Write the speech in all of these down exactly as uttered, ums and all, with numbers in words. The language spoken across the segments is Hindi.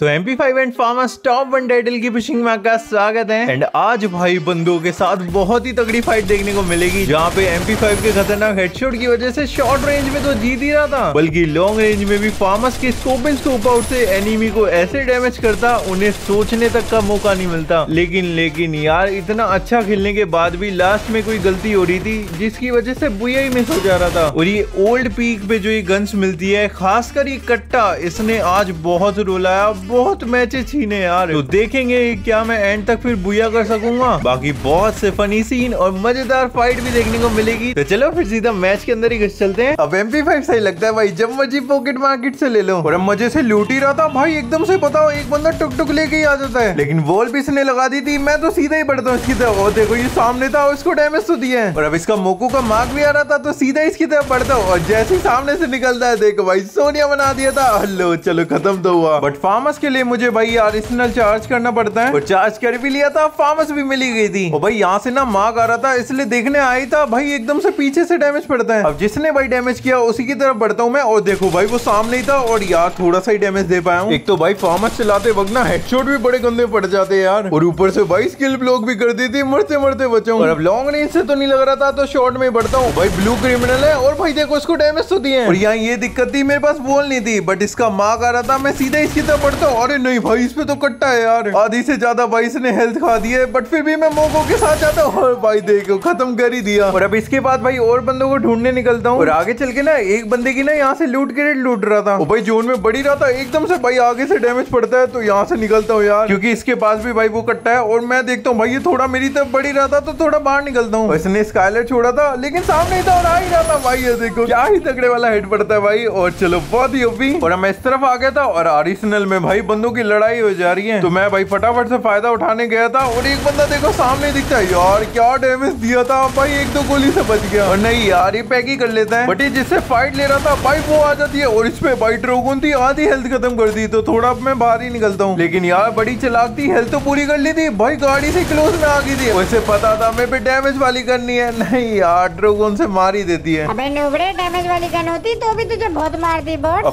तो M P five and FAMAS top one title की पुशिंग में आपका स्वागत है। एंड आज भाई बंदों के साथ बहुत ही तगड़ी फाइट देखने को मिलेगी, जहां पे एम पी फाइव के खतरनाक हेडशॉट की वजह से शॉर्ट रेंज में तो जीत ही रहा था, बल्कि लॉन्ग रेंज में भी फामास के स्कोप एंड स्कोप आउट से एनिमी को ऐसे डैमेज करता उन्हें सोचने तक का मौका नहीं मिलता। लेकिन लेकिन यार इतना अच्छा खेलने के बाद भी लास्ट में कोई गलती हो रही थी, जिसकी वजह से बुया ही मिस हो जा रहा था। और ये ओल्ड पीक पे जो ये गन्स मिलती है, खासकर ये कट्टा, इसने आज बहुत रुलाया, बहुत मैचेस छीने यार। तो देखेंगे क्या मैं एंड तक फिर बुया कर सकूंगा। बाकी बहुत से फनी सीन और मजेदार फाइट भी देखने को मिलेगी। तो चलो फिर सीधा मैच के अंदर ही घुस चलते हैं। अब एम पी फाइव सही लगता है भाई, जब मर्जी पॉकेट मार्केट से ले लो। और मजे से लूट ही रहा था भाई, एकदम से बताओ एक बंदा टुक टुक लेके ही आ जाता है, लेकिन वॉल भी इसने लगा दी थी। मैं तो सीधा ही बढ़ता हूँ इसकी तरफ, और देखो ये सामने था, उसको डैमेज तो दिया है। और अब इसका मोकू का मार्क भी आ रहा था, तो सीधा इसकी तरफ बढ़ता हूँ, और जैसे ही सामने से निकलता है देखो भाई सोनिया बना दिया था। हेलो चलो खत्म तो हुआ, बट फामस के लिए मुझे भाई एडिशनल चार्ज करना पड़ता है, और चार्ज कर भी लिया था, फामस भी मिली गई थी। और भाई यहाँ से ना मार्ग आ रहा था, इसलिए देखने आई था भाई, एकदम से पीछे से डैमेज पड़ता है। अब जिसने भाई डैमेज किया उसी की तरफ बढ़ता हूँ मैं, और देखो भाई वो सामने ही था, और यार थोड़ा सा ही डैमेज दे पाया हूँ। एक तो भाई फामस चलाते वक्त ना हेडशॉट भी बड़े गंदे पड़ जाते यार, और ऊपर से भाई स्किल ब्लॉक भी कर दी थी, मरते मरते बचा हूँ। और अब लॉन्ग रेंज से तो नहीं लग रहा था, तो शॉर्ट में बढ़ता हूँ। भाई ब्लू क्रिमिनल है, और भाई देखो उसको डैमेज तो दिए। और यहाँ ये दिक्कत थी, मेरे पास बॉल नहीं थी, बट इसका मार्ग आ रहा था, मैं सीधा इसकी तरफ बढ़ता। अरे नहीं भाई इस पे तो कट्टा है यार, आधी से ज्यादा भाई इसने हेल्थ खा दी है, बट फिर भी मैं मोको के साथ जाता हूँ, और भाई देखो खत्म कर ही दिया। और अब इसके बाद भाई और बंदों को ढूंढने निकलता हूँ, और आगे चल के ना एक बंदे की ना यहाँ से लूट क्रेट लूट रहा था, और भाई जोन में बढ़ी रहा था, एकदम से भाई आगे से डैमेज पड़ता है, तो यहाँ से निकलता हूँ यार, क्योंकि इसके पास भी भाई वो कट्टा है। और मैं देखता हूँ भाई ये थोड़ा मेरी तरफ बढ़ी रहा था, तो थोड़ा बाहर निकलता हूँ। इसने स्काइलेट छोड़ा था, लेकिन सामने ही था, और आ ही रहा था भाई, ये देखो क्या ही तगड़े वाला हिट पड़ता है भाई, और चलो बहुत ही ओपी। और मैं इस तरफ आ गया था, और आरिसनल में भाई बंदों की लड़ाई हो जा रही है, तो मैं भाई फटाफट से फायदा उठाने गया था। और एक बंदा देखो सामने दिखता है, यार क्या डैमेज दिया था भाई, एक दो गोली से बच गया। और नहीं यार ये पैक ही कर लेता है, बट ये जिससे फाइट ले रहा था भाई वो आ जाती है, और इसमें भाई ड्रैगन थी, आधी हेल्थ खत्म कर दी, तो थोड़ा मैं बाहर ही निकलता हूँ। लेकिन यार बड़ी चलाक थी, हेल्थ तो पूरी कर ली थी, भाई गाड़ी से क्लोज में आ गई थी, वैसे पता था मेरे पे डैमेज वाली करनी है, नहीं यार ड्रैगन से मार ही देती है।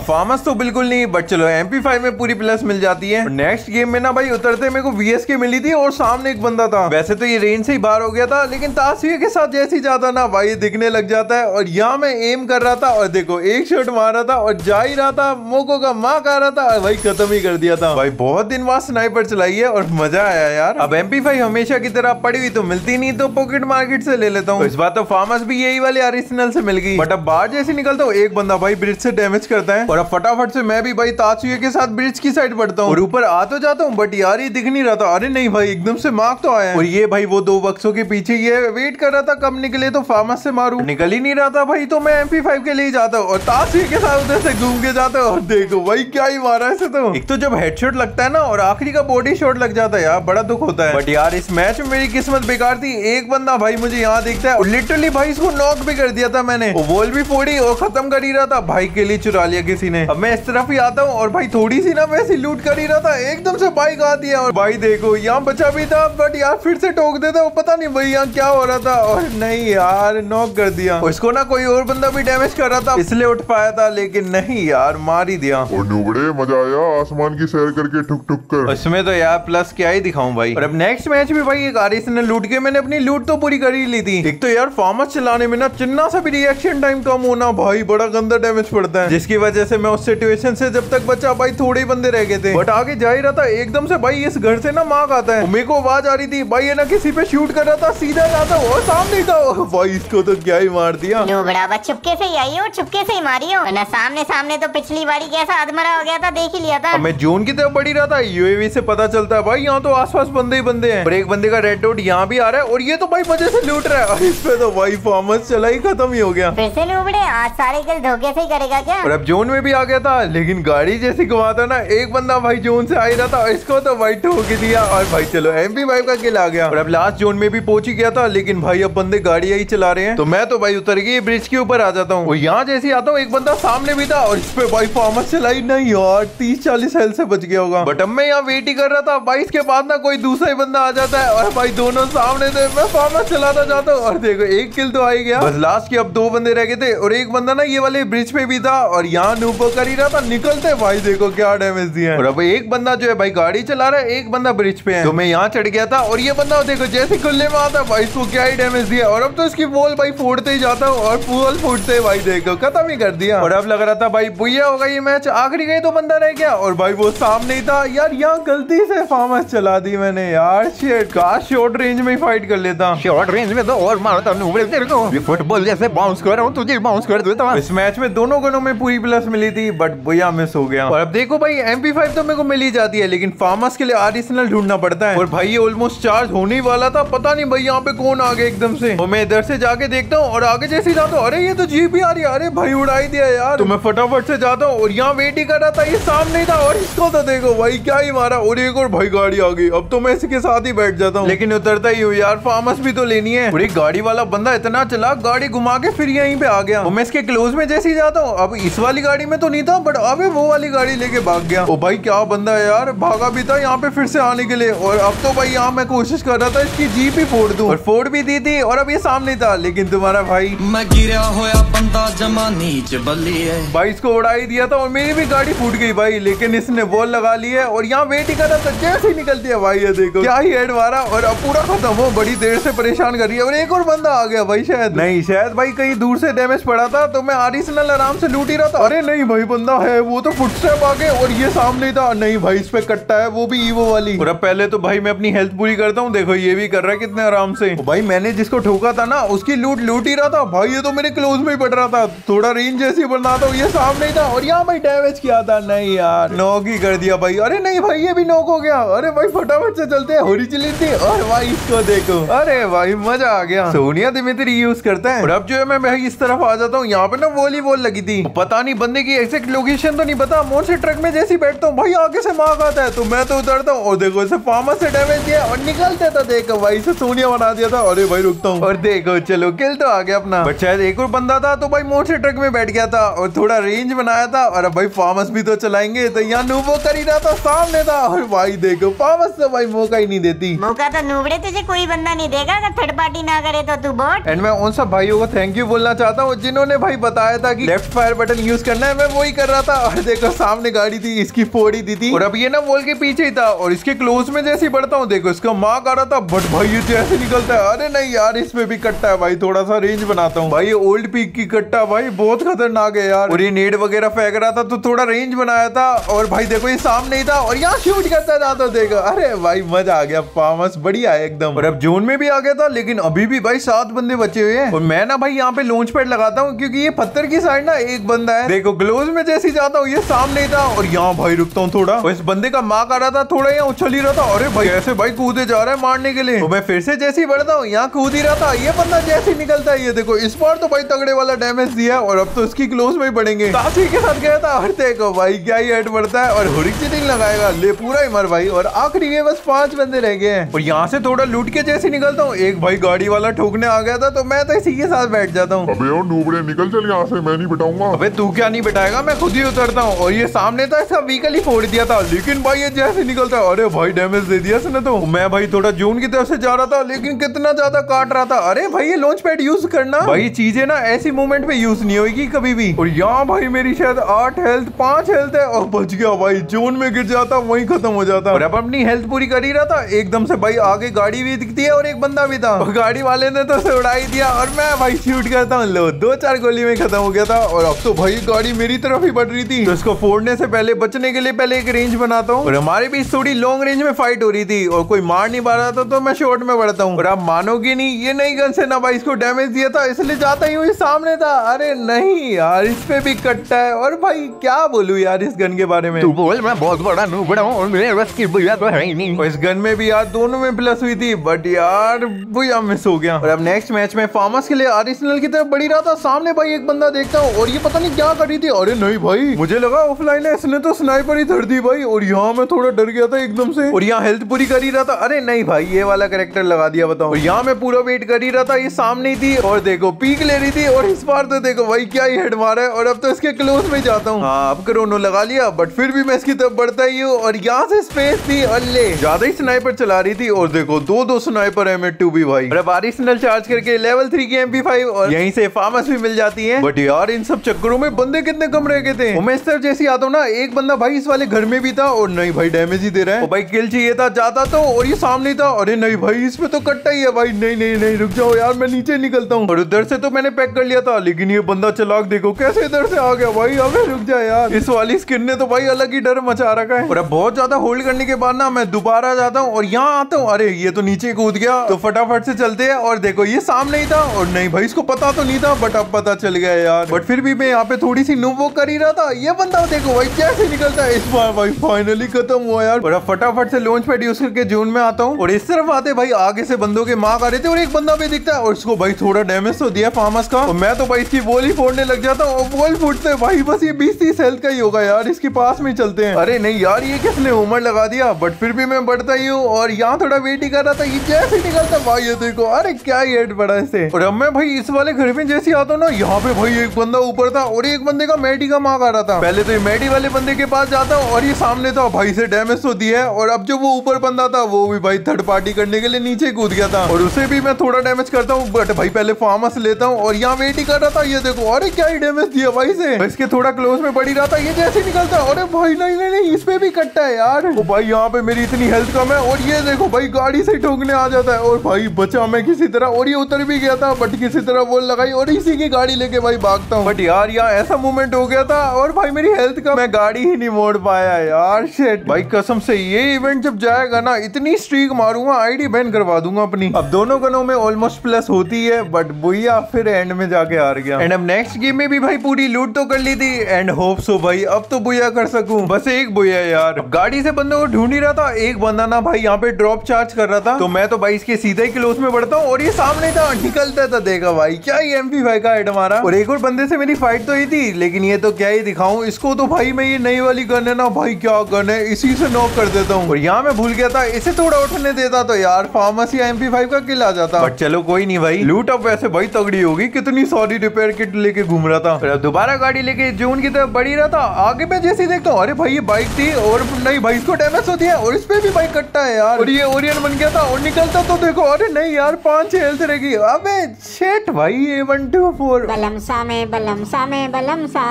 फामस तो बिल्कुल नहीं, बट चलो एम पी फाइव में पूरी प्लस मिल जाती है। नेक्स्ट गेम में ना भाई उतरते मेरे को वी एस के मिली थी, और सामने एक बंदा था, वैसे तो ये रेंज से ही बाहर हो गया था, लेकिन तासिया के साथ जैसे ही जाता ना भाई ये दिखने लग जाता है, और यहाँ मैं एम कर रहा था, और देखो एक शॉट मारा था, और जा ही रहा था, मोको का मार्क आ रहा था, और भाई खत्म ही कर दिया था। भाई बहुत दिन बाद स्नाइपर चलाई है, और मजा आया यार। अब एम पी फाइव हमेशा की तरह पड़ी हुई तो मिलती नहीं, तो पॉकेट मार्केट से ले लेता हूँ। इस बार तो फामस भी यही वाले आरिसनल से मिल गई, बट अब बाहर जैसे निकलता हूँ एक बंदा भाई ब्रिज से डैमेज करता है, और अब फटाफट से मैं भी भाई तासिया के साथ ब्रिज की साइड बढ़ता हूँ, और ऊपर आ तो जाता हूँ, बट यार ये दिख नहीं रहा था। अरे नहीं भाई एकदम से मार्क तो आया, और ये भाई वो दो बक्सों के पीछे ये वेट कर रहा था कब निकले तो फामस से मारू, निकल ही नहीं रहा था भाई, तो मैं एम पी फाइव के लिए जाता हूँ, और तासिया के साथ उधर से घूम के जाता हूँ, और देखो भाई क्या ही मारा है। तो एक तो जब हेडशॉट लगता है ना, और आखिरी का बॉडी शॉट लग जाता है यार, बड़ा दुख होता है। बट यार इस मैच में मेरी किस्मत बेकार थी, एक बंदा भाई मुझे यहाँ दिखता है, और लिटरली भाई इसको नॉक भी कर दिया था मैंने, और बॉल भी फोड़ी, और खत्म कर ही रहा था, भाई के लिए चुरा लिया किसी ने। अब मैं इस तरफ ही आता हूँ, और भाई थोड़ी सी ना वैसी लूट कर ही रहा था, एकदम से बाइक आती है, और भाई देखो यहाँ बचा भी था, बट यार फिर से टोक देता, वो पता नहीं भाई यहाँ क्या हो रहा था, और नहीं यार नॉक कर दिया। उसको ना कोई और बंदा भी डैमेज कर रहा था, इसलिए उठ पाया था, लेकिन नहीं यार मार ही दिया। और नुबड़े मजा आया आसमान की सैर करके ठुक ठुक कर, उसमें तो यार प्लस क्या ही दिखाऊं भाई। और अब नेक्स्ट मैच में भाई एक आरिसनल लूट के मैंने अपनी लूट तो पूरी कर ही ली थी। एक तो यार फामस चलाने में ना चिन्ना सा भी रिएक्शन टाइम कम होना, भाई बड़ा गंदा डैमेज पड़ता है, जिसकी वजह से मैं उस सिचुएशन से जब तक बचा भाई थोड़े ही बंदे रह गए थे, बट आगे जा ही रहा था, एकदम से भाई इस घर से ना मार्ग आता है, मेरे को आवाज आ रही थी, भाई ये ना किसी पे शूट कर रहा था, सीधा जाता और सामने था, भाई इसको तो क्या ही मार दिया। बड़ा चुपके से ही आई और चुपके से ही मारी हो ना, सामने सामने तो पिछली बारी कैसा अधमरा हो गया था देख ही लिया था। मैं जोन की तरफ बढ़ी रहा था, यू ए वी से पता चलता है भाई यहाँ तो आसपास बंदे ही बंदे हैं, और एक बंदे का रेड डॉट यहाँ भी आ रहा है, और ये तो भाई मजे से लूट रहा है, इस पे तो भाई फामस चला ही खत्म ही हो गया। फिर से नूबड़े आज सारे कल धोखे से ही करेगा क्या। और अब जोन में भी आ गया था, लेकिन गाड़ी जैसे घुमाता ना एक बंदा भाई जोन से आ ही रहा था, इसको तो भाई ठोक दिया, और भाई चलो एम पी फाइव का किल आ गया। और अब लास्ट जोन में भी पहुंच ही गया था, लेकिन भाई अब बंदे गाड़ियां ही चला रहे हैं, तो मैं तो भाई उतर के ब्रिज के ऊपर आ जाता हूँ, और यहाँ जैसे आता हूँ एक बंदा सामने भी था, और इस पे भाई फामस चलाई, नहीं यार तीस चालीस हेल्थ से बच गया होगा, बट अब मैं यहाँ वेट ही कर रहा था, बाईस के बाद ना कोई दूसरा ही बंदा आ जाता है, और भाई दोनों सामने थे, मैं फामस चलाता जाता हूँ, और देखो एक किल तो आ ही गया। बस लास्ट के अब दो बंदे रह गए थे, और एक बंदा ना ये वाले ब्रिज पे भी था, और यहाँ नूबो कर ही रहा था, निकलते भाई देखो क्या डैमेज दिए हैं। और अब एक बंदा जो है भाई गाड़ी चला रहा है, एक बंदा ब्रिज पे है, तो मैं यहाँ चढ़ गया था और ये बंदा देखो जैसे खुलने में आता है भाई इसको क्या ही डैमेज दिया। और अब तो इसकी वॉल भाई फोड़ते ही जाता हूँ और वॉल फोड़ते ही भाई देखो खत्म ही कर दिया। और अब लग रहा था भाई बुइया होगा ये मैच, आखिरी गई तो बंदा रह गया और भाई वो सामने ही था यार। यहाँ गलती से फामस चला दी मैंने यार, शिट काश शॉर्ट रेंज में ही फाइट कर लेता। शॉर्ट रेंज में तो और मारता हमने, फुटबॉल जैसे बाउंस कर रहा हूँ तुझे बाउंस कर देता हूँ। इस मैच में दोनों गनों में पूरी प्लस मिली थी बट बुइया मिस हो गया। और अब देखो भाई एम पी फाइव तो मेरे को मिल ही जाती है लेकिन फामस के लिए आर्टिसनल ढूंढना पड़ता है। और भाई ये ऑलमोस्ट चार्ज होने वाला था, पता नहीं भाई यहाँ पे कौन आ गया एकदम से, तो मैं इधर से जाके देखता हूँ और आगे जैसे जाता हूँ अरे ये तो जीप ही आ रही है, अरे भाई उड़ाई दिया यार। तो मैं फटाफट से जाता हूँ और यहाँ वेट ही कर रहा था, ये सामने था और इसको तो देखो भाई क्या ही मारा और एक और भाई गाड़ी आ गई। अब तो मैं इसके साथ ही बैठ जाता हूँ लेकिन उतरता ही हूँ यार, फामस भी तो लेनी है। और एक गाड़ी वाला बंदा इतना चला गाड़ी घुमा के फिर यहीं पे आ गया। तो मैं इसके क्लोज में जैसे ही जाता हूँ, अब इस वाली गाड़ी में तो नहीं था बट अबे वो वाली गाड़ी लेके भाग गया। ओ भाई क्या बंदा है यार, भागा भी था यहाँ पे फिर से आने के लिए। और अब तो भाई यहाँ मैं कोशिश कर रहा था इसकी जीप ही फोड़ दूं और फोड़ भी दी थी। और अब ये सामने था लेकिन तुम्हारा भाई मैं गिरा होया बंदा जमा नीचे बल्ली है भाई, इसको उड़ा ही दिया था और मेरी भी गाड़ी फूट गई भाई। लेकिन इसने वॉल लगा ली है और यहाँ वेट ही कर रहा था, जैसे ही निकलती है भाई ये देखो क्या ही हेड मारा और अब पूरा खत्म हो। बड़ी देर से परेशान कर रही है और एक और बंदा आ गया भाई, शायद नहीं शायद भाई कहीं दूर से डैमेज पड़ा था तो मैं आर्टिसनल आराम से लूट ही रहा था। अरे नहीं भाई बंदा है वो तो फुटस्टेप आगे और ये सामने था, नहीं भाई इस पे कट्टा है वो भी ईवो वाली। और अब पहले तो भाई मैं अपनी हेल्थ पूरी करता हूँ, देखो ये भी कर रहा है कितने आराम से। भाई मैंने जिसको ठोका था ना उसकी लूट लूट ही रहा था भाई, ये तो मेरे क्लोज में ही पड़ रहा था, थोड़ा रेंज जैसी बनना था। ये सामने था और यहाँ भाई डैमेज किया था, नहीं यार नॉक ही कर दिया भाई। अरे नहीं भाई ये भी नॉक हो गया। अरे भाई फटाफट से चलते होरिजिनल थी और भाई इसको देखो, अरे भाई मजा आ गया। सोनिया दिमित्री यूज करता है। और अब जो है मैं भाई इस तरफ आ जाता हूँ, यहाँ पे ना वॉली वॉल लगी थी, पता नहीं बंदे की एग्जैक्ट लोकेशन तो नहीं पता। मोड़ से ट्रक में जैसे बैठता हूँ भाई आगे से मार खाता है तो मैं तो उतरता हूँ और देखो इसे फामस से डैमेज किया और निकलते था, देखो भाई इसे सोनिया बना दिया था। अरे भाई रुकता हूँ और देखो चलो किल तो आ गया अपना। बट शायद एक और बंदा था तो भाई मोड़ से ट्रक में बैठ गया था और थोड़ा रेंज बनाया था। और अब भाई फामस भी तो चलाएंगे, तो यहाँ नूबो कर ही रहा था, सामने था और भाई देखो फामस तो भाई मौका ही नहीं देती। मौका तो नूबड़े तुझे कोई बंदा नहीं देगा अगर थर्ड पार्टी ना करे तो तू बोट। एंड मैं उन सब भाइयों को थैंक यू बोलना चाहता हूँ जिन्होंने भाई बताया था कि लेफ्ट फायर बटन यूज करना है, मैं वही कर रहा था। और देखो सामने गाड़ी थी इसकी फोड़ी दी थी और अब ये ना वॉल के पीछे ही था और इसके क्लोज में जैसे बढ़ता हूँ देखो इसका माँ कर रहा था बट भाई ये जैसे निकलता है, अरे नहीं यार इसमें भी कट्टा है भाई, थोड़ा सा रेंज बनाता हूँ। भाई ये ओल्ड पीक की कट्टा भाई बहुत खतरनाक है यार। और ये नेट वगैरह फेंक रहा था तो थोड़ा रेंज बनाया था और भाई देखो ये सामने ही था और यहाँ शूट करता जाता देखो, अरे भाई मजा आ गया, फामस बढ़िया है एकदम। और अब जोन में भी आ गया था लेकिन अभी भी भाई सात बंदे बचे हुए हैं। और मैं ना भाई यहाँ पे लॉन्च पैड लगाता हूँ क्योंकि ये पत्थर की साइड ना एक बंदा है, देखो क्लोज में जैसे जाता हूँ ये सामने था और यहाँ भाई रुकता हूँ थोड़ा। और इस बंदे का मार आ रहा था, थोड़ा यहाँ उछल ही रहा था, अरे भाई ऐसे भाई कूदे जा रहा है मारने के लिए। तो मैं फिर से जैसे ही बढ़ता हूँ यहाँ कूद ही रहा था, ये बंदा जैसे ही निकलता है ये देखो इस बार तो भाई तगड़े वाला डैमेज दिया और अब तो इसकी क्लोज में ही बढ़ेंगे। साथी के साथ गया था और देखो भाई क्या ही हेड बढ़ता है और हुरिक चीटिंग लगाएगा, ले पूरा ही मर भाई। और आखिरी के बस पांच बंदे रह गए हैं और यहाँ से थोड़ा लूट के जैसे निकलता हूँ, एक भाई गाड़ी वाला ठोकने आ गया था तो मैं तो इसी के साथ बैठ जाता हूँ। अबे और नूबड़े निकल चल यहाँ से, मैं नहीं बिठाऊंगा। अबे तू क्या नहीं बिठाएगा, मैं खुद ही उतरता हूँ। और ये सामने था इसका व्हीकल ही फोड़ दिया था लेकिन भाई ये जैसे निकलता है, अरे भाई डैमेज दे दिया इसने तो। मैं भाई थोड़ा जून की तरफ से जा रहा था लेकिन कितना ज्यादा काट रहा था। अरे भाई ये लॉन्च पैड यूज करना, भाई चीजें ना ऐसी मूवमेंट में यूज नहीं होगी कभी भी। और यहाँ भाई मेरी शायद आठ हेल्थ पांच हेल्थ है और बच गया भाई, जोन में गिर जाता वही खत्म हो जाता। और अब अपनी हेल्थ पूरी कर ही रहा था एकदम से भाई आगे गाड़ी भी दिखती है और एक बंदा भी था, गाड़ी वाले ने तो उसे उड़ाई दिया और मैं भाई शूट करता हूँ, लो दो चार गोली में खत्म हो गया था। और अब तो भाई गाड़ी मेरी तरफ ही बढ़ रही थी तो इसको फोड़ने से पहले बचने के लिए पहले एक रेंज बनाता हूँ। और हमारे बीच थोड़ी लॉन्ग रेंज में फाइट हो रही थी और कोई मार नहीं पा रहा था तो मैं शॉर्ट में बढ़ता हूँ। और आप मानोगे नहीं ये नई गन से ना भाई इसको डैमेज दिया था, इसलिए जाता ही हूँ सामने था, अरे नहीं यार इस पे भी कट्टा है। और भाई क्या बोलूं यार इस गन के बारे में, तू बोल मैं बहुत बड़ा नूबड़ा हूं और मेरे बस की बुइया तो है ही नहीं। और इस गन में भी यार दोनों में प्लस हुई थी बट यार बुइया मिस हो गया। और अब नेक्स्ट मैच में फामस के लिए आर्टिसनल की तरफ बढ़ी रहा था, सामने भाई एक बंदा देखता हूँ और ये पता नहीं क्या कर रही थी, अरे नहीं भाई मुझे लगा ऑफलाइन है, इसने तो स्नाइपर ही धर दी भाई। और यहाँ मैं थोड़ा डर गया था एकदम से और यहाँ हेल्थ पूरी कर ही रहा था, अरे नहीं भाई ये वाला कैरेक्टर लगा दिया बताओ। और यहाँ मैं पूरा वेट कर ही रहा था, ये सामने ही थी और देखो पीक ले रही थी और इस बार तो देखो भाई क्या ही हेड मारा है। और अब तो इसके क्लोज में जाता हूँ, हाँ अब क्रोनो लगा लिया बट फिर भी मैं इसकी तरफ बढ़ता ही हूँ। और यहाँ से स्पेस थी और ले ज्यादा ही स्नाइपर चला रही थी और देखो दो दो स्नाइपर है एम टू भी भाई। और अब आर्टिसनल चार्ज करके लेवल थ्री की एम पी फाइव और यहीं से फामस भी मिल जाती है। बट यार इन सब चक्करों में बंदे कितने कम रह गए थे। मैं इस तरफ जैसे आता हूँ ना एक बंदा भाई इस वाले घर में भी था और नहीं भाई डैमेज ही दे रहा है। और भाई किल चाहिए था, जाता तो, और ये सामने था। अरे नहीं भाई इसमें तो कट्टा ही है भाई। नहीं नहीं नहीं रुक जाओ यार, मैं नीचे निकलता हूँ। और उधर से तो मैंने पैक कर लिया था, लेकिन ये बंदा चालाक देखो कैसे इधर से आ गया भाई। अबे रुक जाए यार, इस वाली स्किन ने तो भाई अलग ही डर मचा रखा है। और अब बहुत ज्यादा होल्ड करने के बाद ना मैं दोबारा जाता हूँ और यहाँ आता हूँ। अरे ये तो नीचे कूद गया, तो फटाफट से चलते हैं। और देखो ये सामने ही था, और नहीं भाई इसको पता तो नहीं था बट अब पता चल गया यार। बट फिर भी मैं यहाँ पे थोड़ी सी नूब वॉक कर ही रहा था। ये बंदा देखो भाई कैसे निकलता है। इस बार भाई फाइनली खत्म हुआ यार। और अब फटाफट से लॉन्च पैड यूज करके जोन में आता हूँ। और इस तरफ आते भाई आगे से बंदों के मार आ रहे थे, और एक बंदा भी दिखता है और इसको भाई थोड़ा डैमेज तो दिया फामस का। और मैं तो भाई इसकी वॉल ही फोड़ने लग जाता हूँ। और वॉल फूटते भाई बस ये बीस तीस हेल्थ का ही होगा यार, इसके पास में चलते हैं। अरे नहीं यार ये किसने उमड़ लगा दिया, बट फिर भी मैं बढ़ता ही हूँ। और यहाँ थोड़ा वेट ही कर रहा था, ये जैसे निकलता भाई ये देखो, अरे क्या ही हेड पड़ा इससे। और अब मैं भाई इस वाले घर में जैसे आता हूँ ना, यहाँ पे भाई एक बंदा ऊपर था और एक बंदे का मेडी का मार आ रहा था। पहले तो ये मेडी वाले बंदे के पास जाता हूँ और ये सामने था भाई से डैमेज तो दिया है। और अब जो वो ऊपर बंदा था वो भी भाई थर्ड पार्टी करने के लिए नीचे कूद गया था, और उसे भी मैं थोड़ा डैमेज करता हूँ। बट भाई पहले फामस लेता हूँ और यहाँ वेट ही कर रहा था। ये देखो अरे क्या ही डैमेज दिया भाई से, इसके थोड़ा क्लोज में बढ़ी रहा था। ये जैसे निकलता है, अरे भाई नहीं नहीं नहीं इस पे भी कट्टा है यार। ओ भाई यहाँ पे मेरी इतनी हेल्थ कम है, और ये देखो भाई गाड़ी से ठोकने आ जाता है। और भाई बचा मैं किसी तरह, और ये उतर भी गया था बट किसी तरह वो लगाई और इसी की गाड़ी लेके भाई भागता हूँ। बट यार यहाँ ऐसा मूवमेंट हो गया था, और भाई मेरी हेल्थ का मैं गाड़ी ही नहीं मोड़ पाया यार। शिट भाई कसम से ये इवेंट जब जाएगा ना, इतनी स्ट्रीक मारूंगा आईडी बैन करवा दूंगा अपनी। अब दोनों गनों में ऑलमोस्ट प्लस होती है, बट भैया फिर एंड में जाके हार गया। एंड अब नेक्स्ट गेम में भी भाई पूरी लूट तो कर ली थी, एंड होप सो भाई अब तो बुया कर सकूं। बस एक बुया यार, गाड़ी से बंदों को ढूंढ ही रहा था। एक बंदा ना भाई यहाँ पे ड्रॉप चार्ज कर रहा था, तो मैं तो भाई इसके सीधे ही क्लोज में बढ़ता हूँ। और ये सामने था, निकलता था, देखा भाई क्या ही एम पी फाइव का हेड मारा। और एक और बंदे से मेरी फाइट तो ही थी, लेकिन ये तो क्या ही दिखाऊं इसको। तो भाई मैं ये नई वाली गन है ना भाई, क्या गन है, इसी से नॉक कर देता हूँ। और यहाँ मैं भूल गया था, इसे थोड़ा उठने देता तो यार फार्मसी एम पी फाइव का किल आ जाता। बट चलो कोई नहीं भाई, लूट अब वैसे भाई तगड़ी होगी। कितनी सारी रिपेयर किट लेके घूम रहा था। तो दोबारा गाड़ी लेके जोन की तरफ बढ़ी रहा था। आगे मैं जैसे देखता हूँ, अरे भाई ये बाइक थी, और नहीं भाई इसको डैमेज होती है और इस पे भी भाई कट्टा है यार। और ये ओरियन बन गया था, और निकलता तो देखो अरे नहीं यार पांच हेल्थ रह गई। अबे शिट भाई ये वन टू फोर बलमसा में बलमसा में बलमसा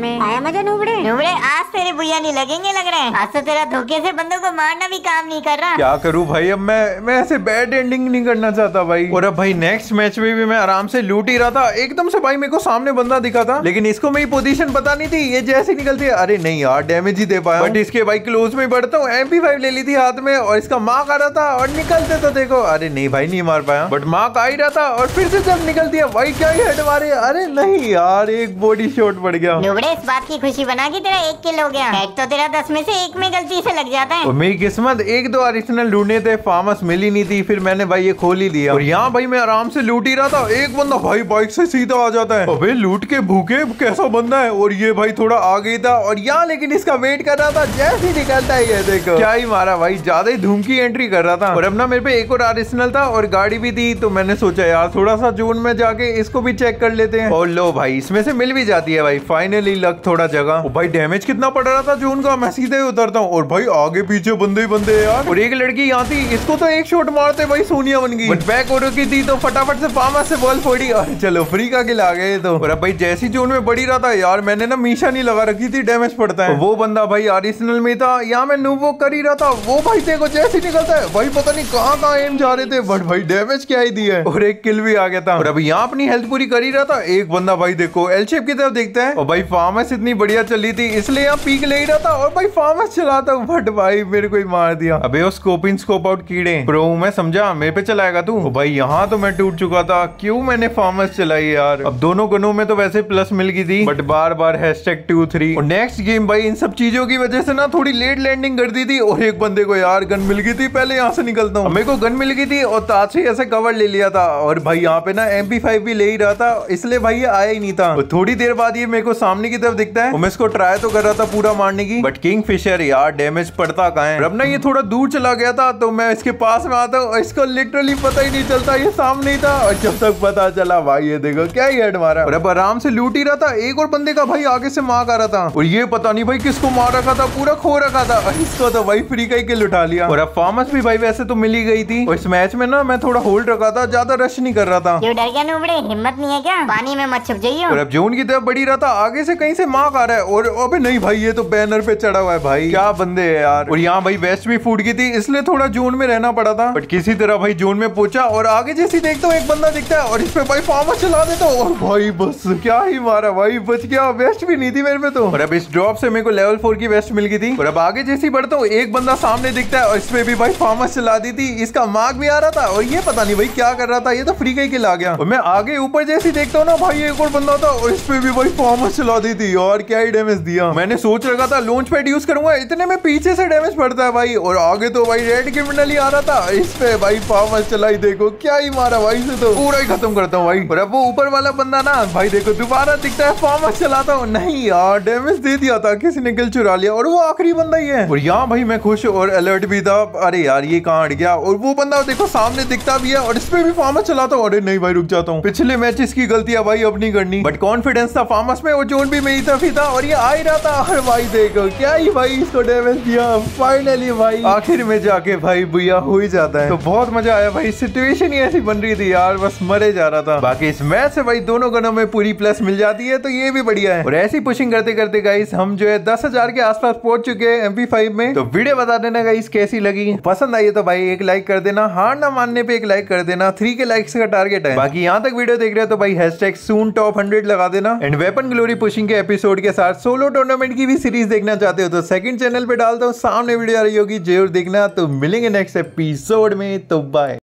में आया मजा। नुबड़े नुबड़े आज तेरे बुया नहीं लगेंगे लग रहे हैं। आज तो तेरा धोखे से बंदों को मारना भी काम नहीं कर रहा। क्या करूँ भाई अब मैं मैं ऐसे बैड एंडिंग नहीं करना चाहता भाई। और अब भाई नेक्स्ट मैच में भी मैं आराम से लूट ही रहा था। एकदम से भाई मेरे को सामने बंदा दिखा था, लेकिन इसको मेरी पोजीशन पता नहीं थी। ये जैसे निकलती है, अरे नहीं यार डैमेज ही दे पाया। बट इसके भाई क्लोज में बढ़ता हूँ, एम पी फाइव ले ली थी हाथ में, और इसका मार्क आ रहा था। और निकलते तो देखो अरे नहीं भाई नहीं मार पाया, बट मार्क आ ही रहा था। और फिर से जब निकलती है भाई क्या हेड मारे, अरे नहीं यार एक बॉडी शॉट पड़ गया। नुबड़े इस बात की खुशी बना कि तेरा एक किल हो गया। हेड तो तेरा दस में से एक में गलती से लग जाता है। और मेरी किस्मत एक दो एडिशनल ढूंढे थे, फामस मिली नहीं थी, फिर मैंने भाई ये खोल ही दिया। और यहाँ भाई मैं आराम से लूट ही रहा था, एक बंदा भाई बाइक से सीधा आ जाता है। अबे लूट के भूखे कैसा बंदा है। और ये भाई थोड़ा आगे था, और यहाँ लेकिन इसका वेट कर रहा था। जैसे ही निकलता है ये देखो क्या ही मारा भाई, ज्यादा ही धूम की एंट्री कर रहा था। और अब ना मेरे पे एक और एडिशनल था और गाड़ी भी थी, तो मैंने सोचा यार थोड़ा सा जोन में जाके इसको भी चेक कर लेते हैं। और लो भाई इसमें से मिल भी जाती है भाई, फाइनली लक थोड़ा जगह। भाई डैमेज कितना पड़ रहा था जोन का, मैं सीधे उतरता हूँ। और भाई आगे पीछे बंदे ही बंदे यार। और एक लड़की यहाँ थी, इसको तो एक शॉट मारते भाई सोनिया बन गई। बट बैक ओरो की थी, तो फटाफट से फामस से बॉल फोड़ी और चलो फ्री का किल आ गए। तो और अब भाई जैसी जोन में बढ़ी रहा था यार, मैंने ना मीशा नहीं लगा रखी थी, डैमेज पड़ता है। वो बंदा भाई आरिसनल में था, यहाँ मैं नूब वॉक कर ही रहा था। वो भाई देखो जैसे निकलता है भाई, पता नहीं कहाँ कहाँ एम जा रहे थे, बट भाई डैमेज क्या ही दिया है और एक किल भी आ गया था। और अब यहाँ अपनी हेल्थ पूरी कर ही रहा था, एक बंदा भाई देखो एल शेप की तरफ देखता है। और भाई फामस इतनी बढ़िया चली थी, इसलिए यहाँ पीक ले ही रहा था। और भाई फामस चलाता हूँ, बट भाई मेरे को ही मार दिया। अबे वो स्कोप इन स्कोप आउट कीड़े प्रो मैं समझा, मेरे पे चलाएगा तू। भाई यहाँ तो मैं टूट चुका था, क्यों मैंने फामस चलाई यार। अब दोनों गनों में तो वैसे प्लस मिल गई थी, बट बार बार हैशटैग टू थ्री। और नेक्स्ट गेम भाई इन सब चीजों की वजह से ना थोड़ी लेट लैंडिंग कर दी थी। और एक बंदे को यार गन मिल गई थी, पहले यहाँ से निकलता हूँ, मेरे को गन मिल गई थी। और ताछी ऐसे कवर ले लिया था, और भाई यहाँ पे ना एम पी फाइव भी ले ही रहा था, इसलिए भाई ये आया ही नहीं था। और थोड़ी देर बाद ये मेरे को सामने की तरफ दिखता है, और मैं इसको ट्राई तो कर रहा था पूरा मारने की, बट किंग फिशर यार डैमेज पड़ता कहाँ है। अब ना ये थोड़ा दूर चला गया था, तो मैं इसके पास में आता हूँ, इसको लिटरली पता ही नहीं चलता ये सामने ही था। और जब तक पता चला भाई ये देखो क्या ही हेड मारा। और अब आराम से लूट ही रहा था, एक और बंदे का भाई आगे से मार आ रहा था, और ये पता नहीं भाई किसको मार रखा था, पूरा खो रखा था। इसको तो भाई फ्री का ही किल उठा लिया। और अब फामस भी भाई वैसे तो मिली गई थी। और इस मैच में ना मैं थोड़ा होल्ड रखा था, ज्यादा रश नहीं कर रहा था। क्यों डर गया नुबड़े, हिम्मत नहीं है क्या, पानी में मत छुप जाइए। और अब जोन की तरफ बढ़ी रहा था, आगे से कहीं से मार आ रहा है। और अबे नहीं भाई ये ये तो बैनर पे चढ़ा हुआ है भाई, क्या बंदे है यार। और यहाँ भाई वेस्ट भी फूट गई थी इसलिए थोड़ा जोन में रहना पड़ा था, बट किसी तरह भाई जोन में पहुंचा। और आगे जैसे देखता हूँ एक बंदा दिखता है और इस पे भाई फामस चला देता हूँ और भाई बस क्या ही मारा भाई, बच गया। वेस्ट भी नहीं थी मेरे पे तो। और अब इस ड्रॉप से मेरे को लेवल फोर की वेस्ट मिल गई थी। और अब आगे जैसे बढ़ता हूँ एक बंदा सामने दिखता है और इसमें भी भाई फामस चला दी थी, इसका मार्ग भी आ रहा था और ये पता नहीं भाई क्या कर रहा था, ये तो फ्री का ही किल आ गया। और मैं आगे ऊपर जैसे देखता हूँ ना भाई एक और बंदा था और इसमें भी भाई फामस चला दी थी और क्या ही डैमेज दिया। मैंने सोच रखा था लॉन्च पैड यूज करूंगा, इतने में पीछे से डैमेज पड़ता है भाई। और आगे तो भाई रेड क्रिमिनल ही आ रहा था, इस पे भाई फामस चलाई, देखो क्या ही मारा भाई, से तो पूरा ही खत्म करता हूँ भाई। और अब वो ऊपर वाला बंदा ना भाई देखो दोबारा दिखता है, फामस चलाता हूँ, नहीं यार डैमेज दे दिया था, किसी ने किल चुरा लिया। और वो आखिरी बंदा ही है और यहाँ भाई मैं खुश और अलर्ट भी था, अरे यार ये कहाँ हट गया। और वो बंदा देखो सामने दिखता भी है और इस पे भी फामस चलाता हूँ, अरे नहीं भाई रुक जाता हूँ। पिछले मैचेस की गलतियां भाई अब नहीं करनी, बट कॉन्फिडेंस था फामस में और जोन भी मेरी तरफ ही था और ये आ ही रहा था। और भाई देखो क्या ही भाई इसको डैमेज दिया, फाइनली भाई आखिर में जाके भाई भैया हो ही जाता है। तो बहुत मजा आया भाई, सिचुएशन ही ऐसी बन रही थी यार, बस मरे जा रहा था। बाकी इस मैच से भाई दोनों गनों में पूरी प्लस मिल जाती है तो ये भी बढ़िया है। और ऐसी पुशिंग करते करते गाइस हम जो है दस हजार के आसपास पहुंच चुके हैं एम पी फाइव में। तो वीडियो बता देना गाइस कैसी लगी, पसंद आई है तो भाई एक लाइक कर देना, हार ना मानने पे एक लाइक कर देना, थ्री के लाइक्स का टारगेट है। बाकी यहाँ तक वीडियो देख रहे हो तो भाई हैशटैग सून टॉप हंड्रेड लगा देना। एंड वेपन ग्लोरी पुशिंग के एपिसोड के साथ सोलो टूर्नामेंट की भी सीरीज देखना चाहते हो तो सेकंड चैनल पे डालता हूँ, सामने वीडियो आ रही होगी, जरूर देखना। तो मिलेंगे नेक्स्ट एपिसोड में, तो बाय।